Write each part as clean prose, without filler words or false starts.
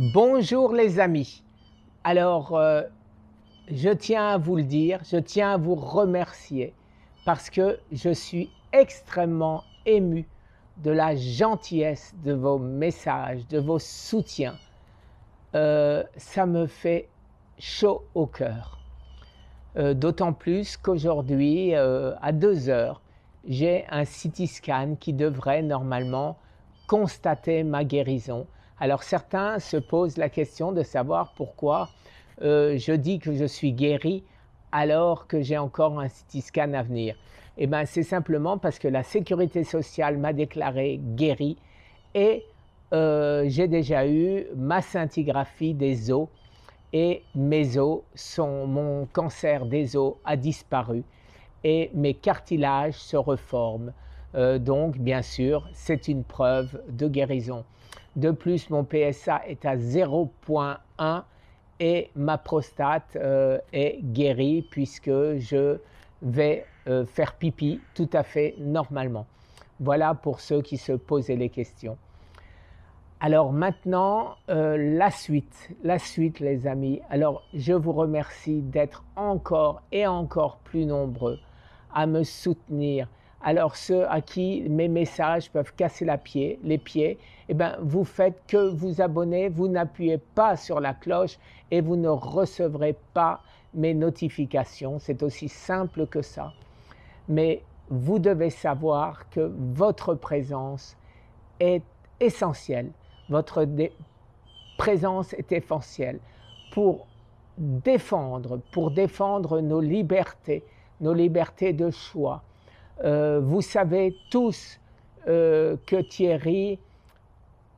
Bonjour les amis, alors je tiens à vous le dire, je tiens à vous remercier parce que je suis extrêmement ému de la gentillesse de vos messages, de vos soutiens. Ça me fait chaud au cœur, d'autant plus qu'aujourd'hui à 2 heures, j'ai un CT scan qui devrait normalement constater ma guérison. Alors certains se posent la question de savoir pourquoi je dis que je suis guéri alors que j'ai encore un CT scan à venir. Eh bien c'est simplement parce que la Sécurité sociale m'a déclaré guéri et j'ai déjà eu ma scintigraphie des os et mes os sont, mon cancer des os a disparu et mes cartilages se reforment. Donc bien sûr c'est une preuve de guérison. De plus, mon PSA est à 0,1 et ma prostate est guérie puisque je vais faire pipi tout à fait normalement. Voilà pour ceux qui se posaient les questions. Alors maintenant, la suite les amis. Alors je vous remercie d'être encore et encore plus nombreux à me soutenir. Alors ceux à qui mes messages peuvent casser les pieds, eh bien vous faites que vous abonner, vous n'appuyez pas sur la cloche et vous ne recevrez pas mes notifications. C'est aussi simple que ça. Mais vous devez savoir que votre présence est essentielle. Votre présence est essentielle pour défendre nos libertés de choix. Vous savez tous que Thierry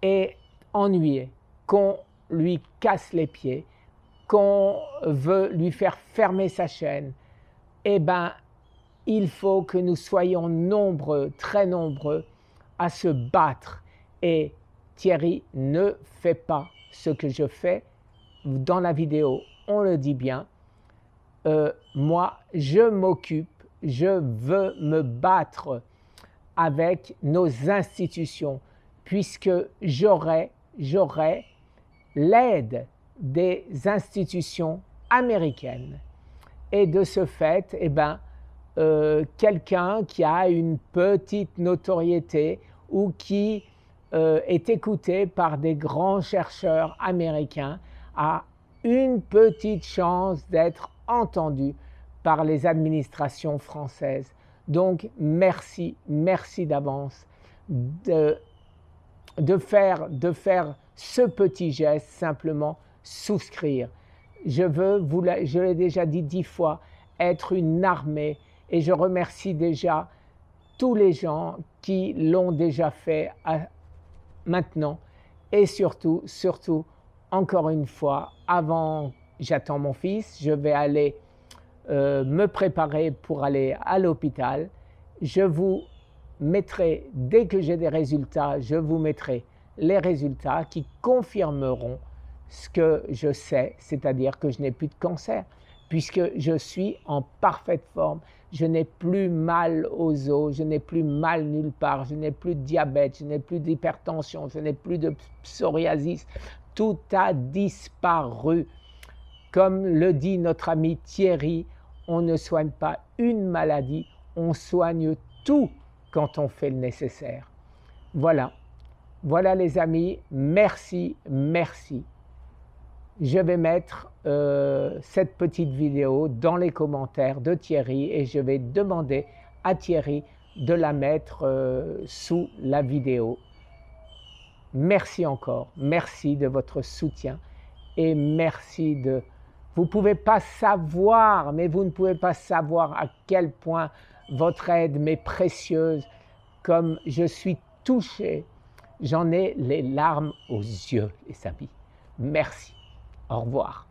est ennuyé, qu'on lui casse les pieds, qu'on veut lui faire fermer sa chaîne. Eh bien, il faut que nous soyons nombreux, très nombreux, à se battre. Et Thierry ne fait pas ce que je fais. Dans la vidéo, on le dit bien. Moi, je m'occupe. Je veux me battre avec nos institutions puisque j'aurai l'aide des institutions américaines. Et de ce fait, eh ben, quelqu'un qui a une petite notoriété ou qui est écouté par des grands chercheurs américains a une petite chance d'être entendu par les administrations françaises. Donc merci d'avance de faire ce petit geste, simplement souscrire. Je veux, je l'ai déjà dit 10 fois, être une armée et je remercie déjà tous les gens qui l'ont déjà fait maintenant et surtout, encore une fois, avant, j'attends mon fils, je vais aller me préparer pour aller à l'hôpital. Je vous mettrai, dès que j'ai des résultats, je vous mettrai les résultats qui confirmeront ce que je sais, c'est-à-dire que je n'ai plus de cancer, puisque je suis en parfaite forme, je n'ai plus mal aux os, je n'ai plus mal nulle part, je n'ai plus de diabète, je n'ai plus d'hypertension, je n'ai plus de psoriasis, tout a disparu. Comme le dit notre ami Thierry, on ne soigne pas une maladie, on soigne tout quand on fait le nécessaire. Voilà les amis, merci. Je vais mettre cette petite vidéo dans les commentaires de Thierry et je vais demander à Thierry de la mettre sous la vidéo. Merci encore, merci de votre soutien et merci de... Vous ne pouvez pas savoir, mais vous ne pouvez pas savoir à quel point votre aide m'est précieuse, comme je suis touché. J'en ai les larmes aux yeux, les amis. Merci. Au revoir.